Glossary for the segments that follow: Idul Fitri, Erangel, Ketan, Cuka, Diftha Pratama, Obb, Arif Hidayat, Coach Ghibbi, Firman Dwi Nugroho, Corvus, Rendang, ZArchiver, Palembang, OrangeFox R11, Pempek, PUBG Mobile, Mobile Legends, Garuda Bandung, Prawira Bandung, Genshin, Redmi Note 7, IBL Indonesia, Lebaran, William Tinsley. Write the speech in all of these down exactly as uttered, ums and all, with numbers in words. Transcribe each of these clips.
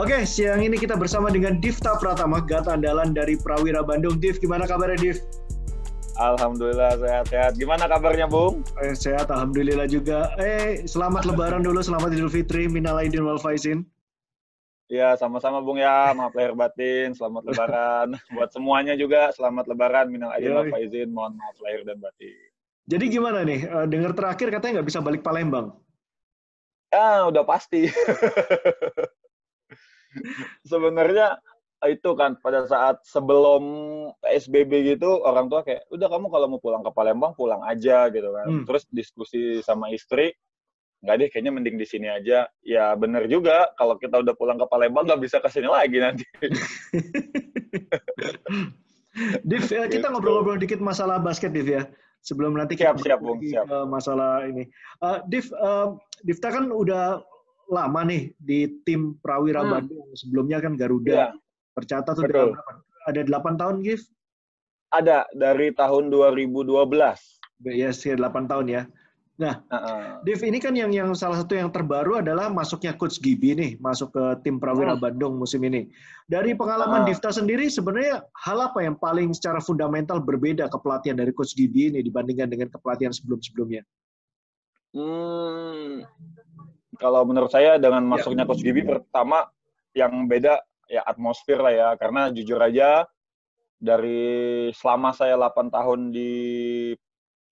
Oke, siang ini kita bersama dengan Diftha Pratama, gat andalan dari Prawira Bandung. Div, gimana kabarnya, Div? Alhamdulillah, sehat-sehat. Gimana kabarnya, Bung? Eh, sehat, alhamdulillah juga. Eh, selamat Lebaran dulu, selamat Idul Fitri, minal aidin wal faizin. Iya, sama-sama, Bung, ya. Maaf lahir batin, selamat Lebaran. Buat semuanya juga, selamat Lebaran, minal aidin wal faizin. Mohon maaf lahir dan batin. Jadi gimana nih? Uh, dengar terakhir katanya nggak bisa balik Palembang. Ah, udah pasti. Sebenarnya itu kan pada saat sebelum P S B B gitu, orang tua kayak udah kamu kalau mau pulang ke Palembang pulang aja gitu kan. Hmm. Terus diskusi sama istri, nggak deh kayaknya mending di sini aja. Ya bener juga, kalau kita udah pulang ke Palembang nggak bisa ke sini lagi nanti. Div, ya, kita ngobrol-ngobrol dikit masalah basket, Div, ya. Sebelum nanti kita siap, siap, Bung, siap. Masalah ini. Uh, Div, uh, Diftha kan udah lama nih di tim Prawira hmm. Bandung, sebelumnya kan Garuda ya. Percata tuh dengan, ada delapan tahun, Gif? Ada, dari tahun dua ribu dua belas. Ya, sekitar delapan tahun ya. Nah, uh-uh. Div, ini kan yang yang salah satu yang terbaru adalah masuknya Coach Ghibbi nih, masuk ke tim Prawira hmm. Bandung musim ini. Dari pengalaman uh. Diftha sendiri, sebenarnya hal apa yang paling secara fundamental berbeda kepelatihan dari Coach Ghibbi ini dibandingkan dengan kepelatihan sebelum-sebelumnya? Hmm... Kalau menurut saya dengan masuknya Coach Ghibbi, pertama yang beda ya atmosfer lah ya. Karena jujur aja dari selama saya delapan tahun di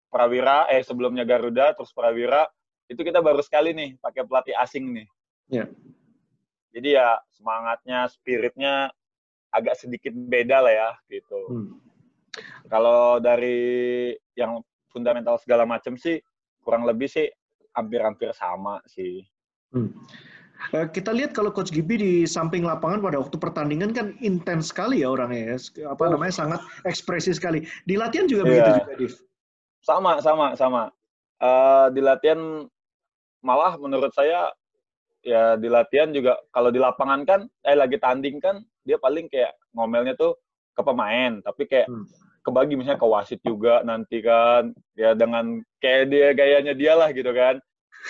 Prawira, eh sebelumnya Garuda, terus Prawira, itu kita baru sekali nih pakai pelatih asing nih. Yeah. Jadi ya semangatnya, spiritnya agak sedikit beda lah ya gitu. Hmm. Kalau dari yang fundamental segala macam sih kurang lebih sih hampir-hampir sama sih. Hmm. Kita lihat kalau Coach Ghibbi di samping lapangan pada waktu pertandingan kan intens sekali ya orangnya, ya. Apa namanya, sangat ekspresi sekali. Di latihan juga begitu yeah. juga, Div? Sama, sama, sama. Uh, di latihan malah menurut saya ya di latihan juga kalau di lapangan kan, eh lagi tanding kan, dia paling kayak ngomelnya tuh ke pemain, tapi kayak hmm. kebagi misalnya ke wasit juga nanti kan, ya dengan kayak dia gayanya dia lah gitu kan.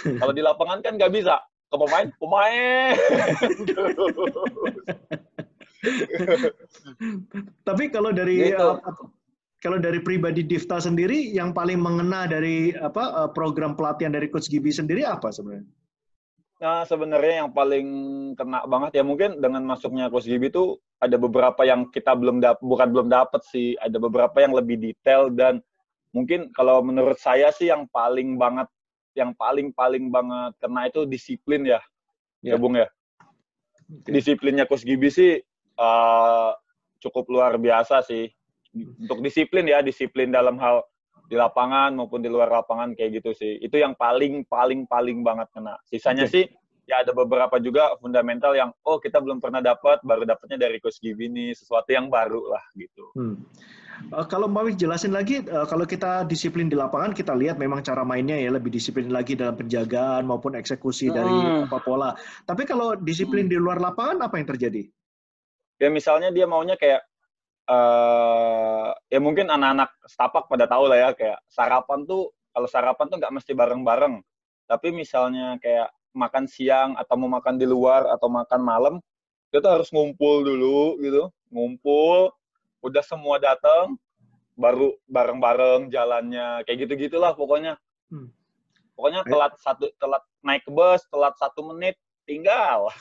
Kalau di lapangan kan nggak bisa ke pemain, pemain. Tapi kalau dari gitu. Kalau dari pribadi Diftha sendiri yang paling mengena dari apa program pelatihan dari Coach Ghibbi sendiri apa sebenarnya? Nah, sebenarnya yang paling kena banget ya mungkin dengan masuknya Coach Ghibbi itu ada beberapa yang kita belum dapat, bukan belum dapat sih, ada beberapa yang lebih detail dan mungkin kalau menurut saya sih yang paling banget, yang paling-paling banget kena itu disiplin ya, yeah. ya Bung ya. Okay. Disiplinnya Coach Ghibbi sih uh, cukup luar biasa sih. Untuk disiplin ya, disiplin dalam hal di lapangan maupun di luar lapangan kayak gitu sih. Itu yang paling paling paling banget kena. Sisanya okay. sih ya ada beberapa juga fundamental yang oh kita belum pernah dapat, baru dapatnya dari Coach Ghibbi nih, sesuatu yang baru lah gitu. Hmm. Uh, kalau Mbak Wik jelasin lagi, uh, kalau kita disiplin di lapangan kita lihat memang cara mainnya ya lebih disiplin lagi dalam penjagaan maupun eksekusi hmm. dari apa pola. Tapi kalau disiplin hmm. di luar lapangan apa yang terjadi? Ya misalnya dia maunya kayak Uh, ya mungkin anak-anak setapak pada tahu lah ya, kayak sarapan tuh, kalau sarapan tuh nggak mesti bareng-bareng, tapi misalnya kayak makan siang atau mau makan di luar atau makan malam, itu harus ngumpul dulu gitu, ngumpul, udah semua datang, baru bareng-bareng jalannya, kayak gitu-gitulah pokoknya, hmm. pokoknya telat satu, telat naik bus, telat satu menit, tinggal.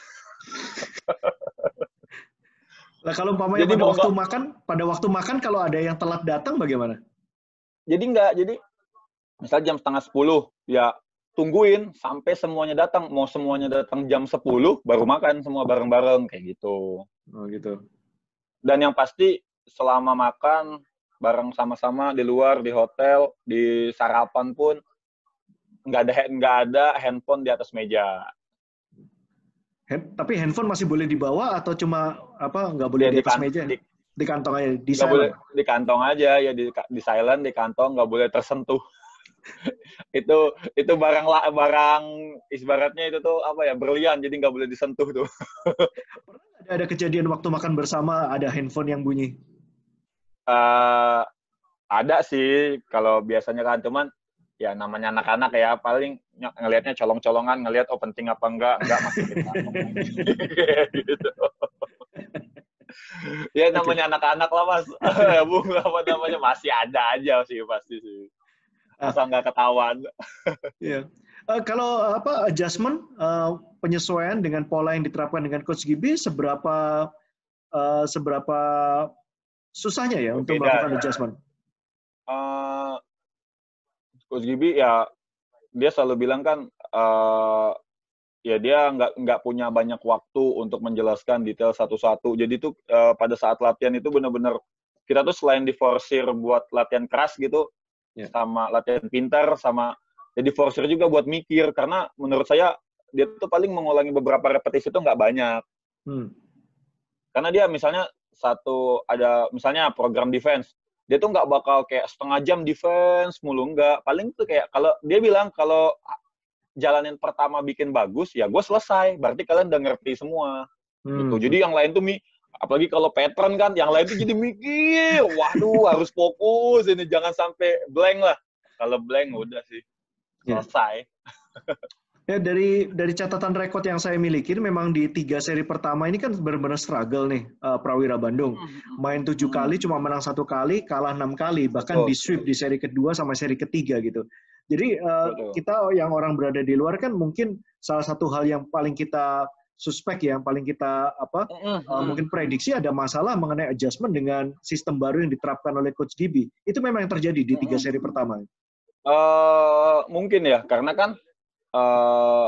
Nah, kalau umpamanya pada waktu gak, makan, pada waktu makan kalau ada yang telat datang bagaimana? Jadi enggak, jadi misalnya jam setengah sepuluh, ya tungguin sampai semuanya datang. Mau semuanya datang jam sepuluh, baru makan semua bareng-bareng, kayak gitu. Oh gitu. Dan yang pasti selama makan, bareng sama-sama di luar, di hotel, di sarapan pun, nggak ada, nggak ada handphone di atas meja. Tapi handphone masih boleh dibawa atau cuma apa nggak boleh ya, di atas di, meja? Di, Di kantong aja, di gak silent. Boleh, di kantong aja, ya di, di silent, di kantong, nggak boleh tersentuh. itu itu barang barang isbaratnya itu tuh apa ya, berlian, jadi nggak boleh disentuh tuh. Ada kejadian waktu makan bersama ada handphone yang bunyi? Uh, ada sih, kalau biasanya kan cuman ya namanya anak-anak ya, paling ng ngelihatnya colong-colongan, ngelihat oh penting apa enggak, enggak masih kita gitu. Ya namanya anak-anak lah mas, ya bung, apa namanya masih ada aja sih pasti sih, asal nggak ketahuan. Yeah. Uh, kalau apa adjustment uh, penyesuaian dengan pola yang diterapkan dengan Coach Ghibbi, seberapa uh, seberapa susahnya ya untuk melakukan adjustment? Uh, Coach Ghibbi ya dia selalu bilang kan. Uh, Ya dia nggak nggak punya banyak waktu untuk menjelaskan detail satu-satu. Jadi tuh eh, pada saat latihan itu benar-benar kita tuh selain diforsir buat latihan keras gitu, yeah. sama latihan pintar, sama jadi ya forsir juga buat mikir. Karena menurut saya dia tuh paling mengulangi beberapa repetisi itu nggak banyak. Hmm. Karena dia misalnya satu ada misalnya program defense, dia tuh nggak bakal kayak setengah jam defense mulu, nggak. Paling tuh kayak kalau dia bilang kalau jalanin pertama bikin bagus, ya gue selesai. Berarti kalian udah ngerti semua. Hmm. Gitu. Jadi yang lain tuh, apalagi kalau pattern kan, yang lain tuh jadi mikir, waduh harus fokus, ini jangan sampai blank lah. Kalau blank udah sih, selesai. Ya, dari dari catatan rekod yang saya miliki, memang di tiga seri pertama ini kan benar-benar struggle nih, uh, Prawira Bandung. Main tujuh kali, cuma menang satu kali, kalah enam kali. Bahkan oh. di sweep di seri kedua sama seri ketiga gitu. Jadi uh, kita yang orang berada di luar kan mungkin salah satu hal yang paling kita suspek ya, yang paling kita apa uh, uh, mungkin prediksi ada masalah mengenai adjustment dengan sistem baru yang diterapkan oleh Coach Ghibbi. Itu memang yang terjadi di tiga seri pertama. Uh, mungkin ya, karena kan uh,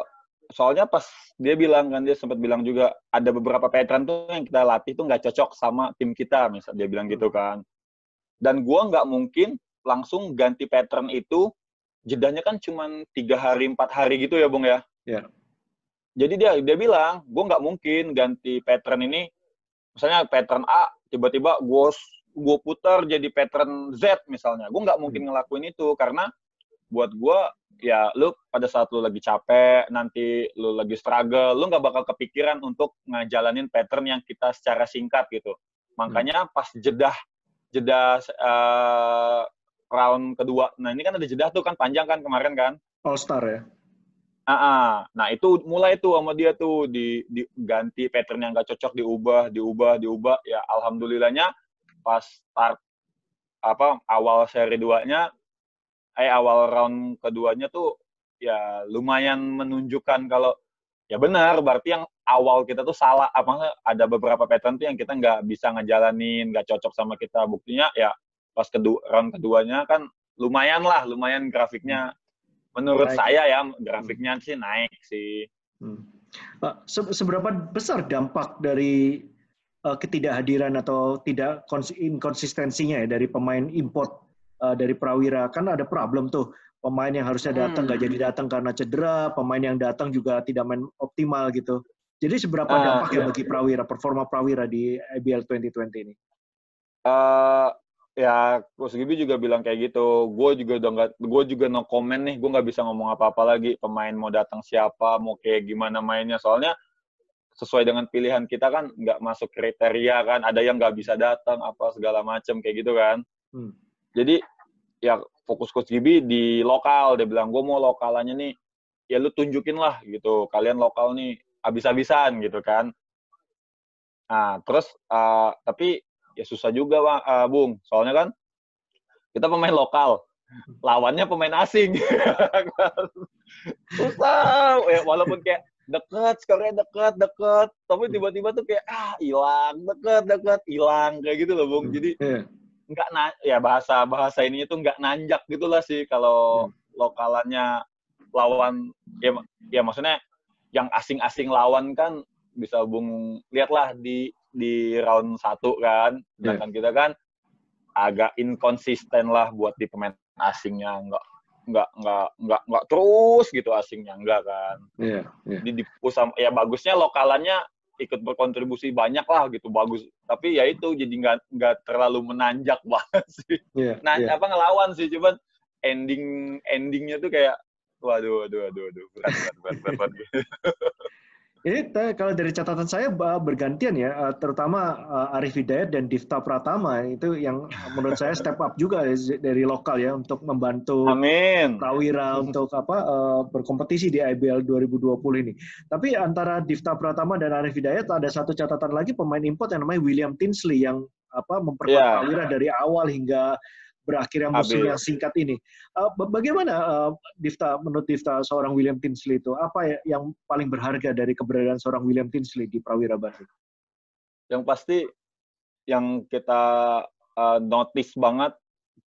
soalnya pas dia bilang kan, dia sempat bilang juga ada beberapa pattern tuh yang kita latih tuh nggak cocok sama tim kita, misal dia bilang gitu kan. Dan gua nggak mungkin langsung ganti pattern itu. Jedanya kan cuma tiga hari empat hari gitu ya bung ya. Yeah. Jadi dia dia bilang, gue nggak mungkin ganti pattern ini. Misalnya pattern A tiba-tiba gue gue putar jadi pattern Z misalnya. Gue nggak mungkin ngelakuin itu karena buat gue ya lu pada saat lu lagi capek, nanti lu lagi struggle, lu nggak bakal kepikiran untuk ngejalanin pattern yang kita secara singkat gitu. Makanya pas jedah jedah uh, round kedua, nah ini kan ada jeda tuh kan panjang kan kemarin kan? All Star ya? Ah, nah itu mulai tuh sama dia tuh di, di ganti pattern yang gak cocok, diubah, diubah, diubah. Ya alhamdulillahnya pas start apa awal seri duanya, eh awal round keduanya tuh ya lumayan menunjukkan kalau ya benar, berarti yang awal kita tuh salah, apa ada beberapa pattern tuh yang kita nggak bisa ngejalanin, nggak cocok sama kita. Buktinya ya pas kedua, round keduanya kan lumayan lah, lumayan grafiknya. Menurut naik. Saya ya, grafiknya sih naik sih. Hmm. Seberapa besar dampak dari uh, ketidakhadiran atau tidak inkonsistensinya ya dari pemain import uh, dari Prawira? Kan ada problem tuh, pemain yang harusnya datang nggak hmm. jadi datang karena cedera, pemain yang datang juga tidak main optimal gitu. Jadi seberapa uh, dampak ya bagi Prawira, performa Prawira di I B L dua ribu dua puluh ini? Uh, Ya, Coach Ghibbi juga bilang kayak gitu. Gue juga udah nggak, gue juga no comment nih. Gue nggak bisa ngomong apa-apa lagi. Pemain mau datang siapa, mau kayak gimana mainnya. Soalnya sesuai dengan pilihan kita kan nggak masuk kriteria kan. Ada yang nggak bisa datang, apa segala macem kayak gitu kan. Hmm. Jadi ya fokus Coach Ghibbi di lokal. Dia bilang gue mau lokalannya nih. Ya lu tunjukin lah gitu. Kalian lokal nih abis-abisan gitu kan. Nah terus uh, tapi ya susah juga, uh, Bung. Soalnya kan kita pemain lokal, lawannya pemain asing. Susah. Ya, walaupun kayak deket, skornya deket, deket. Tapi tiba-tiba tuh kayak, ah hilang, deket, deket, hilang. Kayak gitu loh, Bung. Jadi, nggak na ya bahasa-bahasa ininya tuh nggak nanjak gitu lah sih. Kalau lokalannya lawan, ya, ya maksudnya yang asing-asing lawan kan bisa Bung lihatlah di di round satu kan, sedangkan yeah. kita kan agak inkonsisten lah buat di pemain asingnya, nggak nggak nggak nggak nggak terus gitu asingnya nggak kan, yeah, yeah. Jadi di pusam, ya bagusnya lokalannya ikut berkontribusi banyak lah gitu, bagus. Tapi ya itu jadi nggak nggak terlalu menanjak banget sih. Yeah, nah, yeah. apa ngelawan sih, cuman ending endingnya tuh kayak waduh, waduh, waduh, waduh, berat, berat, berat, berat. Ini kalau dari catatan saya bergantian ya, terutama Arif Hidayat dan Diftha Pratama itu yang menurut saya step up juga dari lokal ya untuk membantu Amin. Prawira untuk apa berkompetisi di I B L dua ribu dua puluh ini. Tapi antara Diftha Pratama dan Arif Hidayat ada satu catatan lagi pemain import yang namanya William Tinsley yang apa memperkuat yeah. Prawira dari awal hingga berakhirnya musim Abil. Yang singkat ini. Uh, bagaimana uh, Diftha, menurut Diftha seorang William Tinsley itu? Apa yang paling berharga dari keberadaan seorang William Tinsley di Prawira Bandung? Yang pasti yang kita uh, notice banget,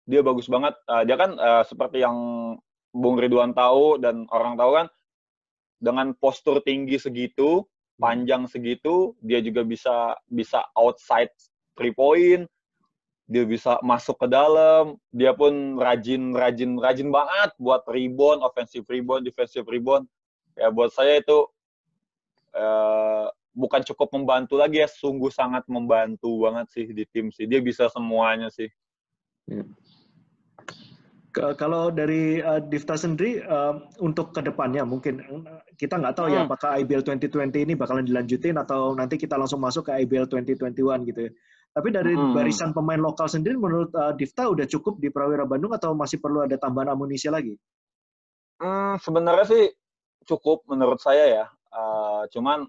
dia bagus banget. Uh, dia kan uh, seperti yang Bung Ridwan tahu dan orang tahu kan, dengan postur tinggi segitu, panjang segitu, dia juga bisa bisa outside three point. Dia bisa masuk ke dalam, dia pun rajin, rajin, rajin banget buat rebound, offensive rebound, defensive rebound. Ya buat saya itu eh, bukan cukup membantu lagi ya, sungguh sangat membantu banget sih di tim sih. Dia bisa semuanya sih. Hmm. Kalau dari uh, Diftha sendiri, uh, untuk kedepannya mungkin kita nggak tahu hmm. ya apakah I B L dua ribu dua puluh ini bakalan dilanjutin atau nanti kita langsung masuk ke I B L dua ribu dua puluh satu gitu ya. Tapi dari hmm. barisan pemain lokal sendiri, menurut uh, Diftha udah cukup di Prawira Bandung atau masih perlu ada tambahan amunisi lagi? Hmm, sebenarnya sih cukup menurut saya ya. Uh, cuman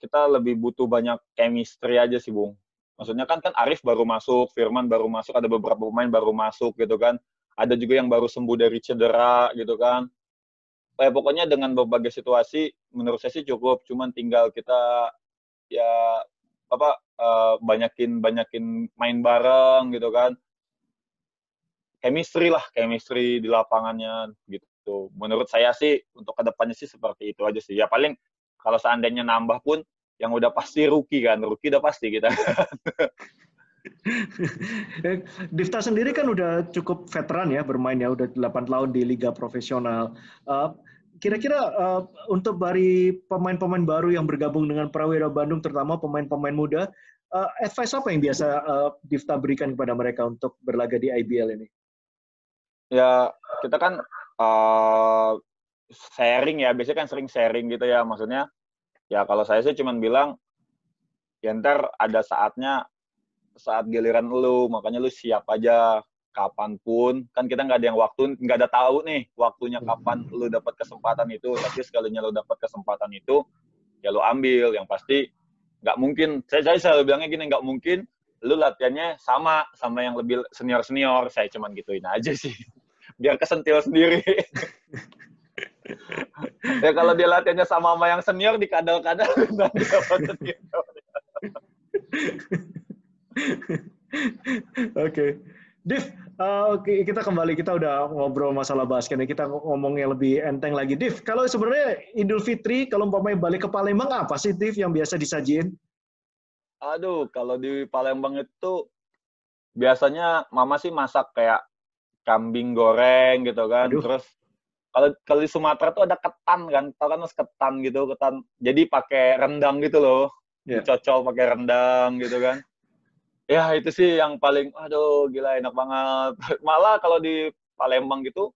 kita lebih butuh banyak chemistry aja sih, Bung. Maksudnya kan kan Arif baru masuk, Firman baru masuk, ada beberapa pemain baru masuk gitu kan. Ada juga yang baru sembuh dari cedera gitu kan. Eh, pokoknya dengan berbagai situasi, menurut saya sih cukup. Cuman tinggal kita ya apa uh, banyakin banyakin main bareng gitu kan, chemistry lah chemistry di lapangannya gitu. Menurut saya sih untuk kedepannya sih seperti itu aja sih ya. Paling kalau seandainya nambah pun yang udah pasti rookie kan, rookie udah pasti kita kan. Diftha sendiri kan udah cukup veteran ya bermain ya, udah delapan tahun di liga profesional. uh, Kira-kira uh, untuk dari pemain-pemain baru yang bergabung dengan Prawira Bandung, terutama pemain-pemain muda, uh, advice apa yang biasa uh, Diftha berikan kepada mereka untuk berlaga di I B L ini? Ya, kita kan uh, sharing ya, biasanya kan sering sharing gitu ya, maksudnya ya kalau saya sih cuman bilang, ya ntar ada saatnya, saat giliran lu, makanya lu siap aja. Kapanpun, kan kita nggak ada yang waktu, nggak ada tahu nih waktunya kapan lu dapat kesempatan itu, tapi sekalinya lu dapat kesempatan itu, ya lu ambil. Yang pasti nggak mungkin, saya, saya selalu bilangnya gini, nggak mungkin lu latihannya sama, sama yang lebih senior-senior, saya cuman gituin aja sih, biar kesentil sendiri. Ya kalau dia latihannya sama sama yang senior, dikadal-kadal, nanti dapat senior. Oke. Div, uh, kita kembali, kita udah ngobrol masalah basket, kita ngomongnya lebih enteng lagi. Div, kalau sebenarnya Idul Fitri, kalau umpamanya balik ke Palembang, apa sih Div yang biasa disajiin? Aduh, kalau di Palembang itu biasanya mama sih masak kayak kambing goreng gitu kan. Aduh. Terus kalau kalau di Sumatera tuh ada ketan kan, tau kan mas ketan gitu, ketan. Jadi pakai rendang gitu loh, yeah. Dicocol pakai rendang gitu kan. Ya itu sih yang paling, aduh gila enak banget. Malah kalau di Palembang gitu,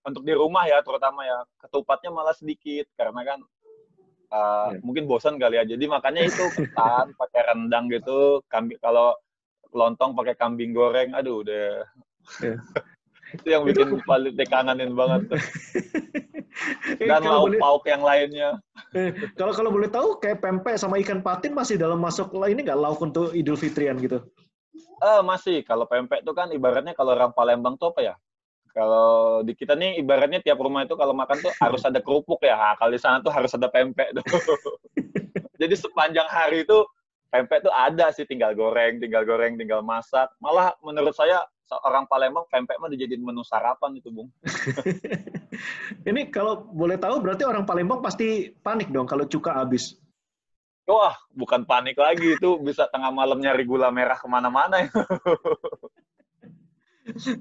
untuk di rumah ya terutama ya, ketupatnya malah sedikit. Karena kan uh, ya. Mungkin bosan kali ya. Jadi makanya itu ketan, pakai rendang gitu. Kambing, kalau lontong pakai kambing goreng, aduh udah. Ya. Itu yang bikin paling dikangenin banget. Dan lauk-lauk yang lainnya. Kalau kalau boleh tahu, kayak pempek sama ikan patin masih dalam masuk ini nggak lauk untuk Idul Fitrian gitu? Eh masih. Kalau pempek itu kan ibaratnya kalau orang Palembang tuh apa ya? Kalau di kita nih ibaratnya tiap rumah itu kalau makan tuh harus ada kerupuk ya. Nah, kalau di sana tuh harus ada pempek tuh. Jadi sepanjang hari itu pempek tuh ada sih. Tinggal goreng, tinggal goreng, tinggal masak. Malah menurut saya orang Palembang pempek mah dijadiin menu sarapan itu, Bung. Ini kalau boleh tahu berarti orang Palembang pasti panik dong kalau cuka habis. Wah, bukan panik lagi itu bisa tengah malam nyari gula merah kemana-mana.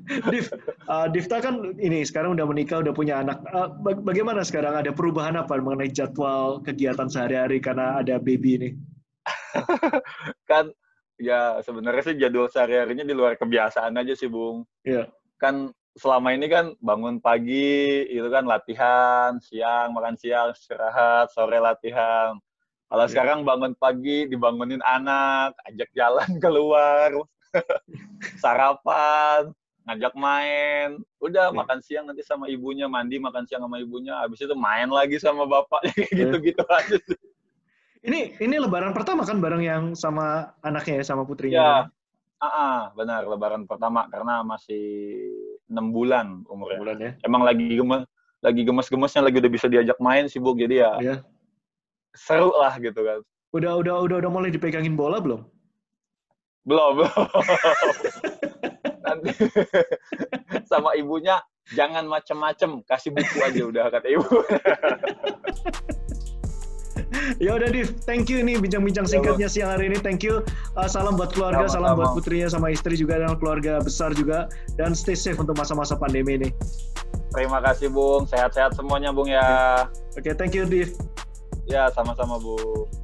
Div, uh, Diftha kan ini sekarang udah menikah, udah punya anak. Uh, bagaimana sekarang, ada perubahan apa mengenai jadwal kegiatan sehari-hari karena ada baby ini? Kan ya sebenarnya sih jadwal sehari-harinya di luar kebiasaan aja sih, Bung. Iya. Kan selama ini kan bangun pagi, itu kan latihan, siang makan siang, istirahat, sore latihan. Kalau yeah. sekarang bangun pagi, dibangunin anak, ajak jalan keluar, sarapan, ngajak main. Udah, yeah. makan siang nanti sama ibunya, mandi makan siang sama ibunya, habis itu main lagi sama bapaknya, kayak gitu-gitu yeah. aja sih. Ini, ini lebaran pertama kan bareng yang sama anaknya ya, sama putrinya? Iya, yeah. uh-uh, benar, lebaran pertama, karena masih enam bulan umurnya. enam bulan, ya? Emang lagi gemes, lagi gemes-gemesnya, lagi udah bisa diajak main sih, Bu, jadi ya... Yeah. seru lah gitu kan. Udah udah udah udah mulai dipegangin bola belum? Belum. belum. Nanti sama ibunya jangan macem-macem, kasih buku aja udah kata ibu. Ya udah Div, thank you nih bincang-bincang singkatnya siang hari ini. Thank you. Uh, salam buat keluarga, salam, salam buat putrinya sama istri juga dan keluarga besar juga, dan stay safe untuk masa-masa pandemi ini. Terima kasih Bung, sehat-sehat semuanya Bung ya. Oke, okay, thank you Div. Ya, sama-sama Bu.